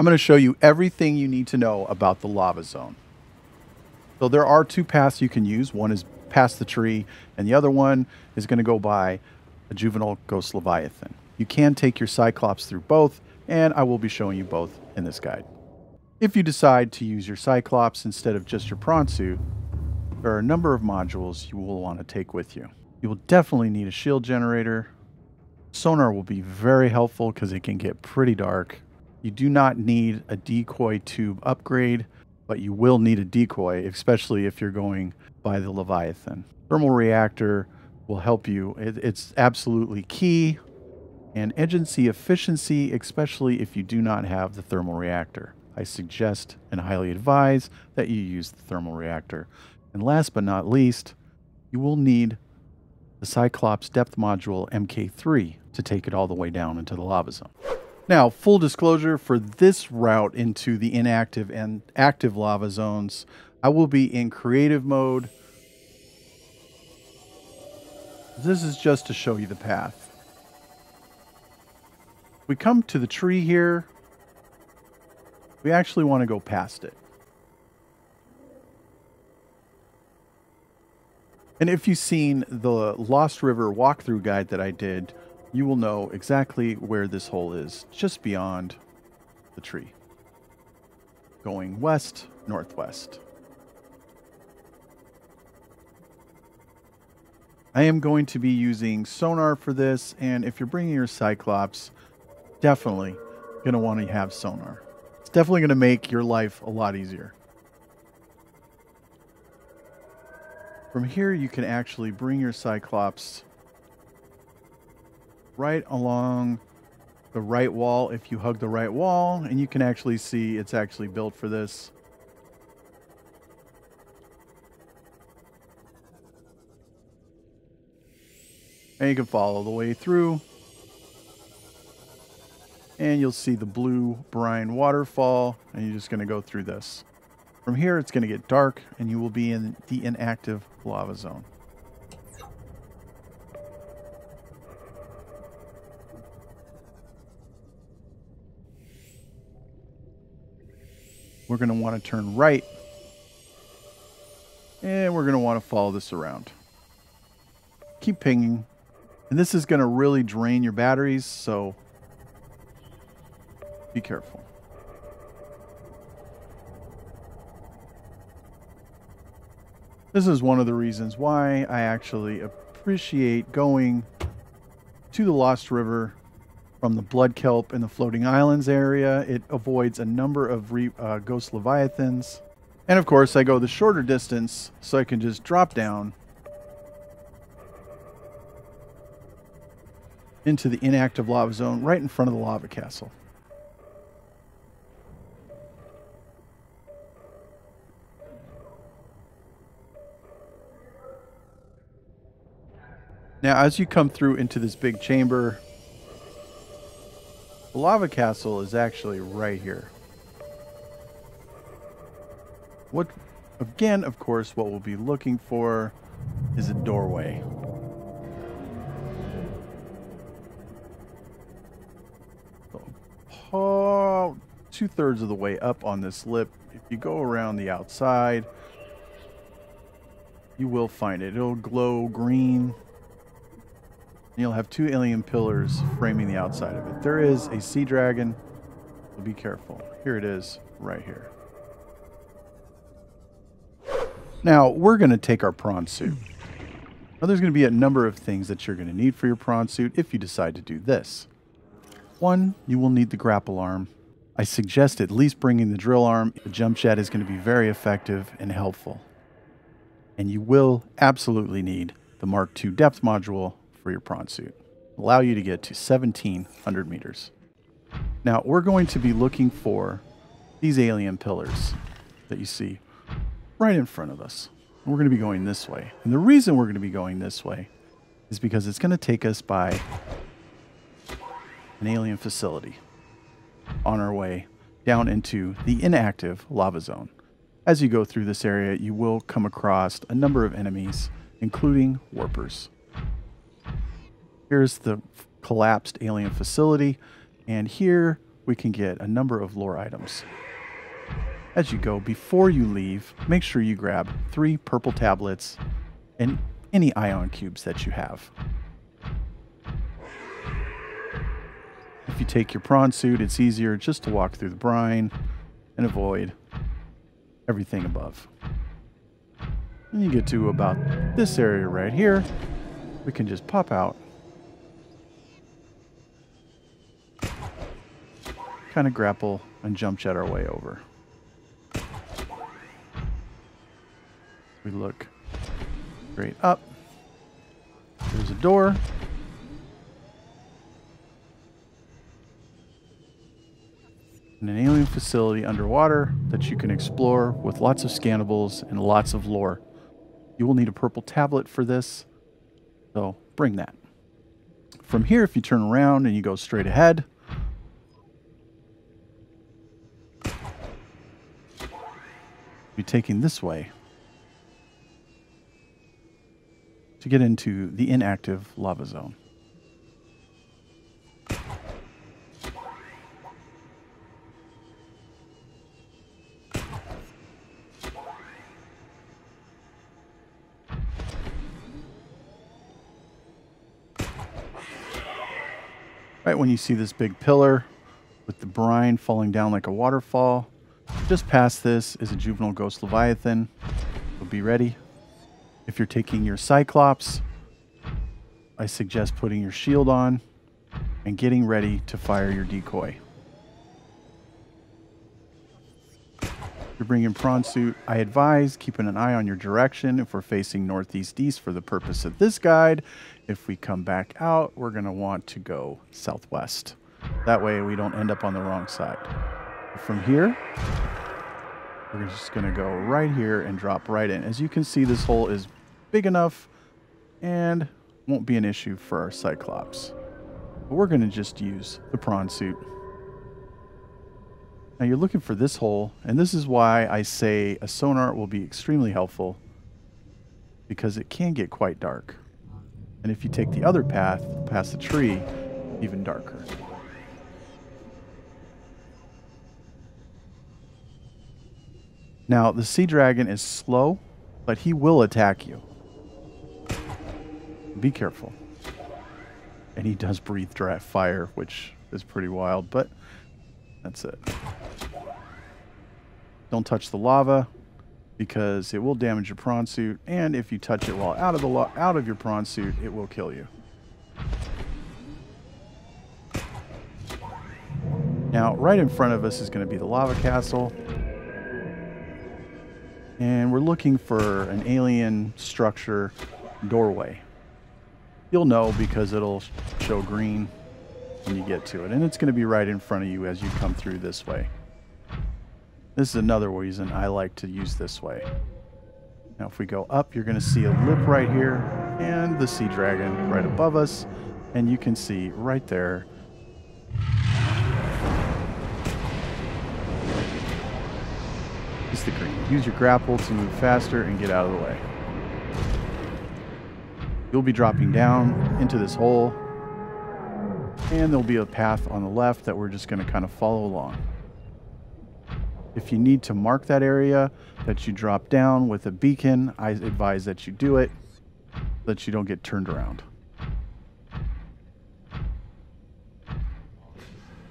I'm going to show you everything you need to know about the lava zone. So there are two paths you can use. One is past the tree, and the other one is going to go by a juvenile Ghost Leviathan. You can take your Cyclops through both, and I will be showing you both in this guide. If you decide to use your Cyclops instead of just your Prawn Suit, there are a number of modules you will want to take with you. You will definitely need a shield generator. Sonar will be very helpful because it can get pretty dark. You do not need a decoy tube upgrade, but you will need a decoy, especially if you're going by the Leviathan. Thermal reactor will help you. It's absolutely key. And agency efficiency, especially if you do not have the thermal reactor. I suggest and highly advise that you use the thermal reactor. And last but not least, you will need the Cyclops depth module MK3 to take it all the way down into the lava zone. Now, full disclosure, for this route into the inactive and active lava zones, I will be in creative mode. This is just to show you the path. We come to the tree here. We actually want to go past it. And if you've seen the Lost River walkthrough guide that I did, you will know exactly where this hole is, just beyond the tree. Going west, northwest. I am going to be using sonar for this, and if you're bringing your Cyclops, definitely going to want to have sonar. It's definitely going to make your life a lot easier. From here, you can actually bring your Cyclops right along the right wall if you hug the right wall, and you can actually see it's actually built for this. And you can follow the way through. And you'll see the blue brine waterfall, and you're just going to go through this. From here, it's going to get dark, and you will be in the inactive lava zone. We're going to want to turn right, and we're going to want to follow this around. Keep pinging, and this is going to really drain your batteries, so be careful. This is one of the reasons why I actually appreciate going to the Lost River from the blood kelp and the floating islands area. It avoids a number of ghost leviathans. And of course, I go the shorter distance so I can just drop down into the inactive lava zone right in front of the lava castle. Now, as you come through into this big chamber, the lava castle is actually right here. What, again, of course, what we'll be looking for is a doorway. Oh, 2/3 of the way up on this lip. If you go around the outside, you will find it. It'll glow green. You'll have two alien pillars framing the outside of it. There is a sea dragon, so be careful. Here it is, right here. Now, we're going to take our prawn suit. Now, there's going to be a number of things that you're going to need for your prawn suit if you decide to do this. One, you will need the grapple arm. I suggest at least bringing the drill arm. The jump shot is going to be very effective and helpful. And you will absolutely need the Mark II depth module for your prawn suit. Allow you to get to 1,700 meters. Now, we're going to be looking for these alien pillars that you see right in front of us. And we're going to be going this way. And the reason we're going to be going this way is because it's going to take us by an alien facility on our way down into the inactive lava zone. As you go through this area, you will come across a number of enemies, including warpers. Here's the collapsed alien facility, and here we can get a number of lore items. As you go, before you leave, make sure you grab 3 purple tablets and any ion cubes that you have. If you take your prawn suit, it's easier just to walk through the brine and avoid everything above. And you get to about this area right here. We can just pop out. Kind of grapple and jump jet our way over. We look straight up. There's a door. And an alien facility underwater that you can explore with lots of scannables and lots of lore. You will need a purple tablet for this, so bring that. From here, if you turn around and you go straight ahead, you're taking this way to get into the inactive lava zone. Right when you see this big pillar with the brine falling down like a waterfall, just past this is a juvenile ghost leviathan, so be ready. If you're taking your Cyclops, I suggest putting your shield on and getting ready to fire your decoy. If you're bringing prawn suit, I advise keeping an eye on your direction. If we're facing northeast east for the purpose of this guide, if we come back out, we're going to want to go southwest. That way we don't end up on the wrong side. From here, we're just going to go right here and drop right in. As you can see, this hole is big enough and won't be an issue for our Cyclops. But we're going to just use the prawn suit. Now you're looking for this hole, and this is why I say a sonar will be extremely helpful, because it can get quite dark. And if you take the other path, past the tree, even darker. Now, the Sea Dragon is slow, but he will attack you. Be careful. And he does breathe fire, which is pretty wild, but that's it. Don't touch the lava, because it will damage your prawn suit, and if you touch it while out of your prawn suit, it will kill you. Now, right in front of us is going to be the lava castle. And we're looking for an alien structure doorway. You'll know because it'll show green when you get to it. And it's going to be right in front of you as you come through this way. This is another reason I like to use this way. Now if we go up, you're going to see a lip right here and the Sea Dragon right above us. And you can see right there. It's the green. Use your grapple to move faster and get out of the way. You'll be dropping down into this hole, and there'll be a path on the left that we're just going to kind of follow along. If you need to mark that area that you drop down with a beacon, I advise that you do it so that you don't get turned around.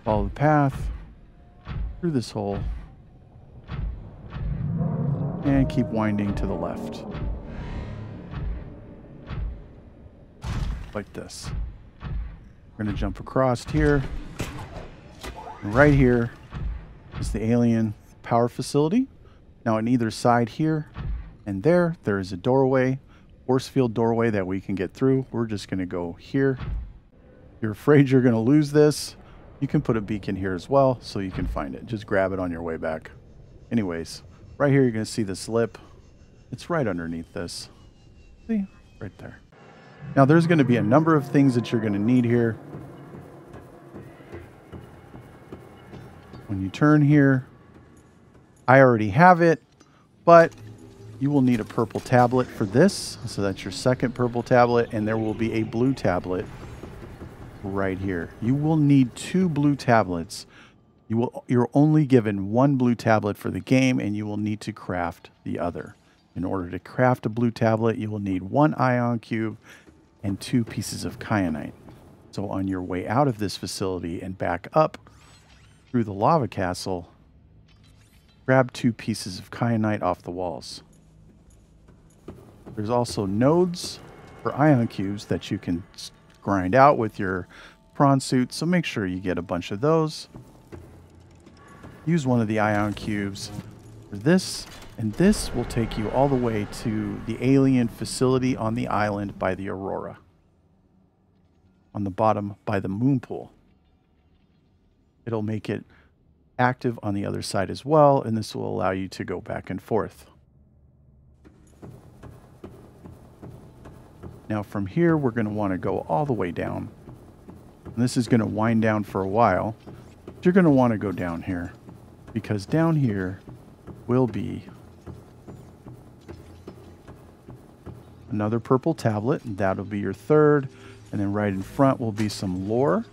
Follow the path through this hole and keep winding to the left. Like this. We're going to jump across here. And right here is the alien power facility. Now on either side here and there is a doorway, force field doorway that we can get through. We're just going to go here. If you're afraid you're going to lose this, you can put a beacon here as well so you can find it. Just grab it on your way back. Anyways. Right here, you're going to see this lip. It's right underneath this. See? Right there. Now, there's going to be a number of things that you're going to need here. When you turn here, I already have it, but you will need a purple tablet for this. So that's your second purple tablet, and there will be a blue tablet right here. You will need 2 blue tablets You're only given one blue tablet for the game, and you will need to craft the other. In order to craft a blue tablet, you will need one ion cube and 2 pieces of kyanite. So on your way out of this facility and back up through the lava castle, grab 2 pieces of kyanite off the walls. There's also nodes for ion cubes that you can grind out with your prawn suit, so make sure you get a bunch of those. Use one of the ion cubes for this, and this will take you all the way to the alien facility on the island by the Aurora. On the bottom by the moon pool. It'll make it active on the other side as well, and this will allow you to go back and forth. Now from here, we're going to want to go all the way down. And this is going to wind down for a while. But you're going to want to go down here, because down here will be another purple tablet, and that'll be your third. And then right in front will be some lore,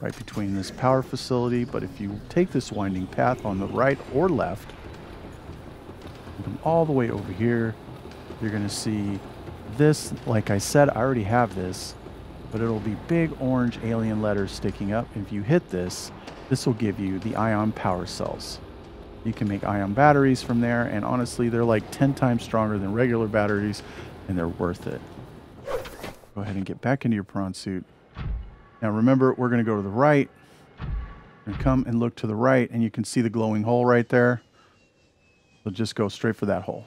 right between this power facility. But if you take this winding path on the right or left, and come all the way over here, you're going to see this. Like I said, I already have this, but it'll be big orange alien letters sticking up. If you hit this, this will give you the ion power cells. You can make ion batteries from there, and honestly, they're like 10 times stronger than regular batteries, and they're worth it. Go ahead and get back into your prawn suit. Now remember, we're going to go to the right, and come and look to the right, and you can see the glowing hole right there. So just go straight for that hole.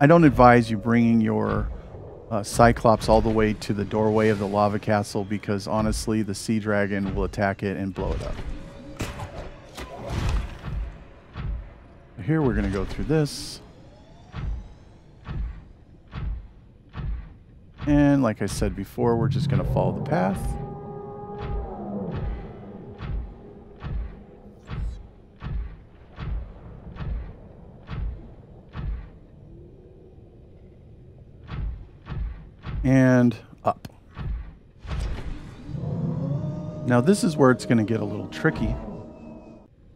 I don't advise you bringing your Cyclops all the way to the doorway of the lava castle, because honestly the Sea Dragon will attack it and blow it up. Here we're going to go through this, and like I said before, we're just going to follow the path. And up. Now this is where it's going to get a little tricky.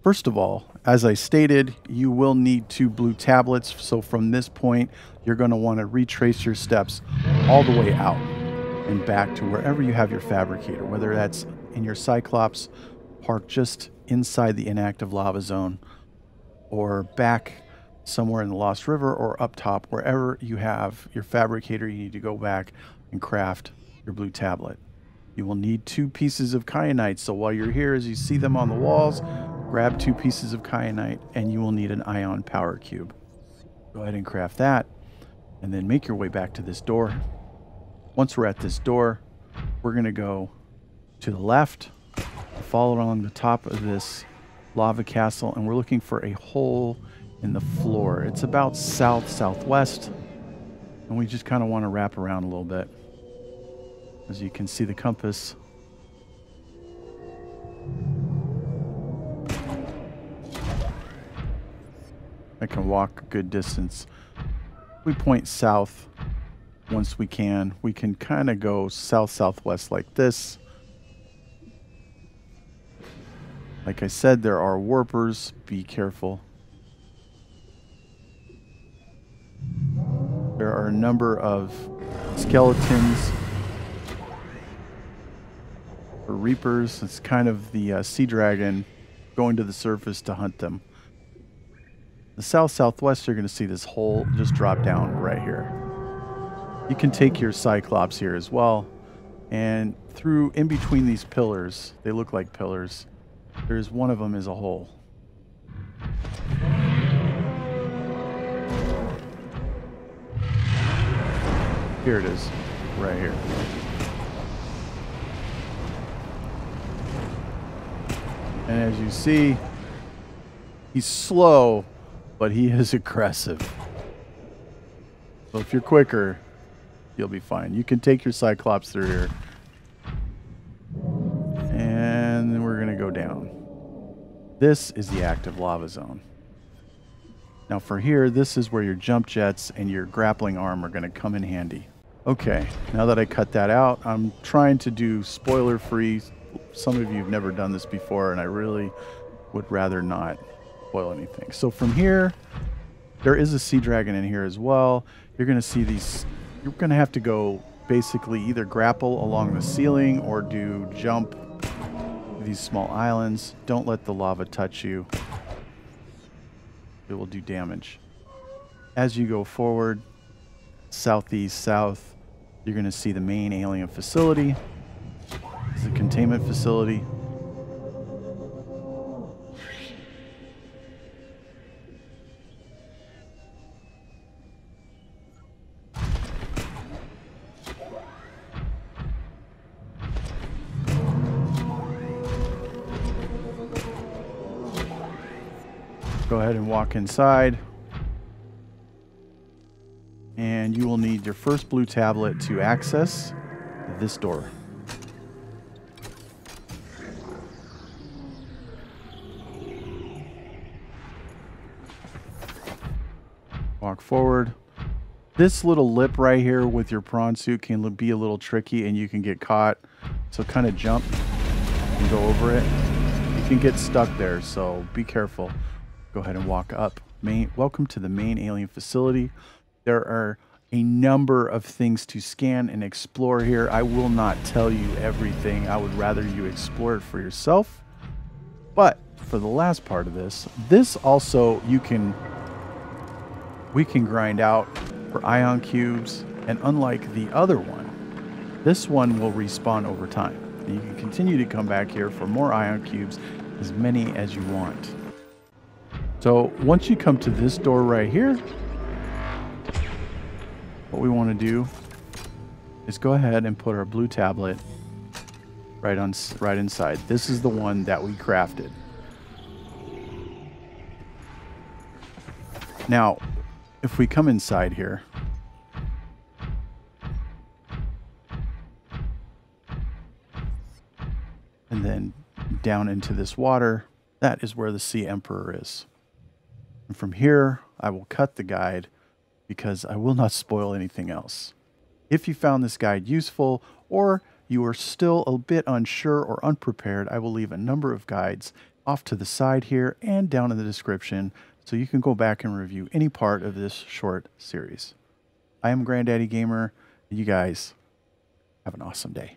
First of all, as I stated, you will need 2 blue tablets. So from this point, you're going to want to retrace your steps all the way out and back to wherever you have your fabricator, whether that's in your Cyclops, parked just inside the inactive lava zone, or back somewhere in the Lost River, or up top. Wherever you have your fabricator, you need to go back and craft your blue tablet. You will need 2 pieces of kyanite, so while you're here, as you see them on the walls, grab 2 pieces of kyanite, and you will need an ion power cube. Go ahead and craft that, and then make your way back to this door. Once we're at this door, we're going to go to the left, follow along the top of this lava castle, and we're looking for a hole in the floor. It's about south-southwest, and we just kind of want to wrap around a little bit. As you can see the compass. I can walk a good distance. We point south once we can. We can kind of go south-southwest like this. Like I said, there are warpers. Be careful. There are a number of skeletons or reapers. It's kind of the Sea Dragon going to the surface to hunt them. The south-southwest, you're going to see this hole just drop down right here. You can take your Cyclops here as well. And through in between these pillars, they look like pillars, there's one of them is a hole. Here it is, right here. And as you see, he's slow, but he is aggressive. So if you're quicker, you'll be fine. You can take your Cyclops through here. And then we're gonna go down. This is the active lava zone. Now for here, this is where your jump jets and your grappling arm are gonna come in handy. Okay, now that I cut that out, I'm trying to do spoiler-free. Some of you have never done this before, and I really would rather not spoil anything. So from here, there is a sea dragon in here as well. You're going to see these. You're going to have to go basically either grapple along the ceiling or do jump these small islands. Don't let the lava touch you. It will do damage. As you go forward, southeast, south, you're going to see the main alien facility. It's a containment facility. Go ahead and walk inside. And you will need your first blue tablet to access this door. Walk forward. This little lip right here with your prawn suit can be a little tricky and you can get caught. So kind of jump and go over it. You can get stuck there, so be careful. Go ahead and walk up. Welcome to the main alien facility. There are a number of things to scan and explore here. I will not tell you everything. I would rather you explore it for yourself. But for the last part of this also we can grind out for ion cubes. And unlike the other one, this one will respawn over time. And you can continue to come back here for more ion cubes, as many as you want. So once you come to this door right here, what we want to do is go ahead and put our blue tablet right inside. This is the one that we crafted. Now, if we come inside here, and then down into this water, that is where the Sea Emperor is. And from here, I will cut the guide, because I will not spoil anything else. If you found this guide useful, or you are still a bit unsure or unprepared, I will leave a number of guides off to the side here and down in the description, so you can go back and review any part of this short series. I am Granddaddy Gamer, and you guys have an awesome day.